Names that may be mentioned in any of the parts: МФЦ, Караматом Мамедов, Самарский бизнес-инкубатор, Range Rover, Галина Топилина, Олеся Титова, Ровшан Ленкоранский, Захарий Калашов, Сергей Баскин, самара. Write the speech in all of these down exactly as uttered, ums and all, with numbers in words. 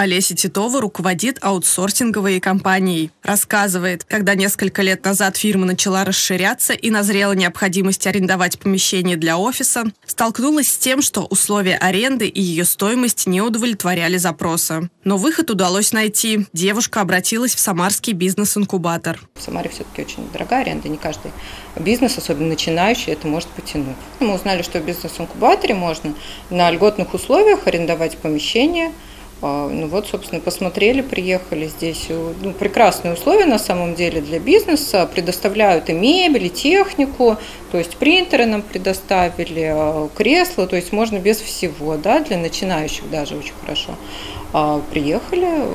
Олеся Титова руководит аутсорсинговой компанией. Рассказывает, когда несколько лет назад фирма начала расширяться и назрела необходимость арендовать помещение для офиса, столкнулась с тем, что условия аренды и ее стоимость не удовлетворяли запроса. Но выход удалось найти. Девушка обратилась в Самарский бизнес-инкубатор. В Самаре все-таки очень дорогая аренда, не каждый бизнес, особенно начинающий, это может потянуть. Мы узнали, что в бизнес-инкубаторе можно на льготных условиях арендовать помещение. Ну вот, собственно, посмотрели, приехали здесь. Ну, прекрасные условия на самом деле для бизнеса. Предоставляют и мебель, и технику, то есть принтеры нам предоставили, кресла, то есть можно без всего, да, для начинающих даже очень хорошо. Приехали,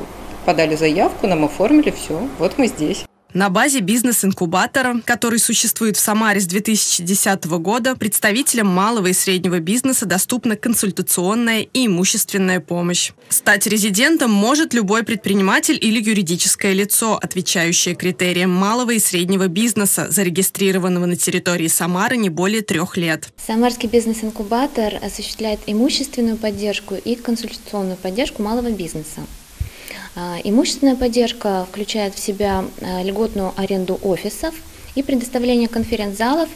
подали заявку, нам оформили, все, вот мы здесь. На базе бизнес-инкубатора, который существует в Самаре с две тысячи десятого года, представителям малого и среднего бизнеса доступна консультационная и имущественная помощь. Стать резидентом может любой предприниматель или юридическое лицо, отвечающее критериям малого и среднего бизнеса, зарегистрированного на территории Самары не более трех лет. Самарский бизнес-инкубатор осуществляет имущественную поддержку и консультационную поддержку малого бизнеса. Имущественная поддержка включает в себя льготную аренду офисов и предоставление конференц-залов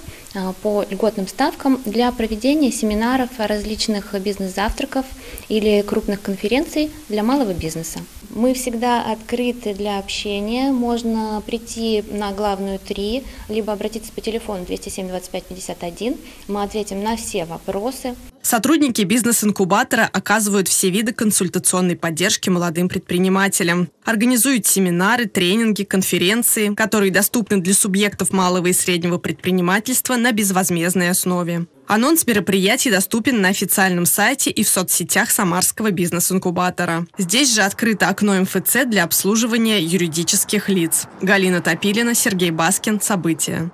по льготным ставкам для проведения семинаров, различных бизнес-завтраков или крупных конференций для малого бизнеса. Мы всегда открыты для общения, можно прийти на главную три, либо обратиться по телефону двести семь двадцать пять пятьдесят один, мы ответим на все вопросы. Сотрудники бизнес-инкубатора оказывают все виды консультационной поддержки молодым предпринимателям, организуют семинары, тренинги, конференции, которые доступны для субъектов малого и среднего предпринимательства на безвозмездной основе. Анонс мероприятий доступен на официальном сайте и в соцсетях Самарского бизнес-инкубатора. Здесь же открыто окно МФЦ для обслуживания юридических лиц. Галина Топилина, Сергей Баскин. События.